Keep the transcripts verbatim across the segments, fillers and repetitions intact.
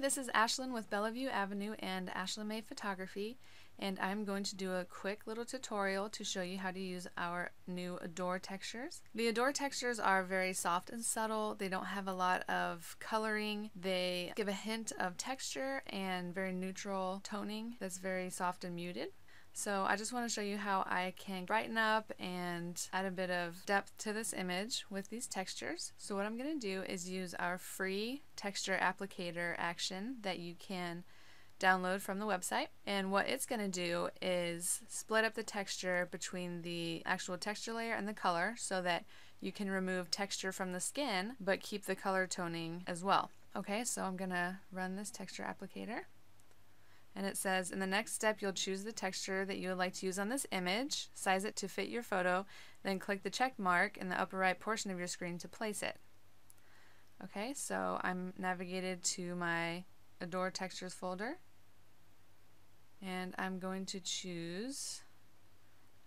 this is Ashlyn with Bellevue Avenue and Ashlyn May Photography, and I'm going to do a quick little tutorial to show you how to use our new Adore Textures. The Adore Textures are very soft and subtle. They don't have a lot of coloring. They give a hint of texture and very neutral toning that's very soft and muted. So I just want to show you how I can brighten up and add a bit of depth to this image with these textures. So what I'm going to do is use our free texture applicator action that you can download from the website. And what it's going to do is split up the texture between the actual texture layer and the color so that you can remove texture from the skin but keep the color toning as well. Okay, so I'm going to run this texture applicator. And it says, in the next step, you'll choose the texture that you would like to use on this image, size it to fit your photo, then click the check mark in the upper right portion of your screen to place it. Okay, so I'm navigated to my Adore Textures folder, and I'm going to choose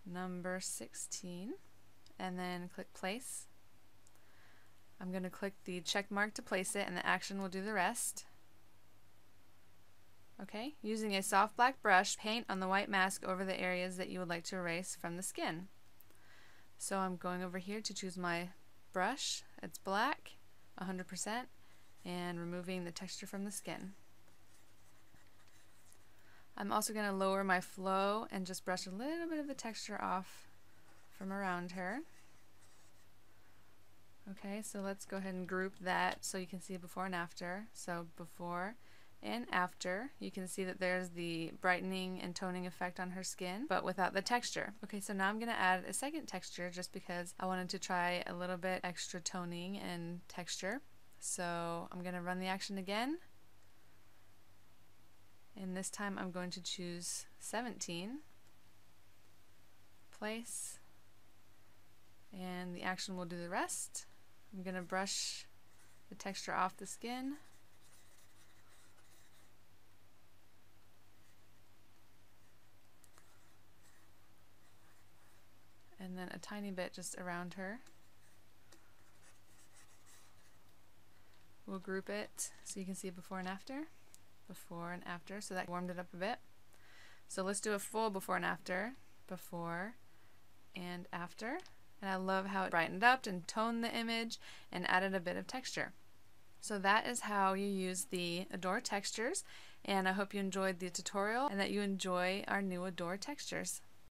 number sixteen, and then click place. I'm going to click the check mark to place it, and the action will do the rest. Okay, using a soft black brush, paint on the white mask over the areas that you would like to erase from the skin. So I'm going over here to choose my brush. It's black, one hundred percent, and removing the texture from the skin. I'm also going to lower my flow and just brush a little bit of the texture off from around her. Okay, so let's go ahead and group that so you can see before and after. So before and after, you can see that there's the brightening and toning effect on her skin, but without the texture. Okay, so now I'm going to add a second texture just because I wanted to try a little bit extra toning and texture. So I'm going to run the action again. And this time I'm going to choose seventeen, place, and the action will do the rest. I'm going to brush the texture off the skin. And then a tiny bit just around her. We'll group it so you can see before and after. Before and after, so that warmed it up a bit. So let's do a full before and after. Before and after. And I love how it brightened up and toned the image and added a bit of texture. So that is how you use the Adore Textures. And I hope you enjoyed the tutorial and that you enjoy our new Adore Textures.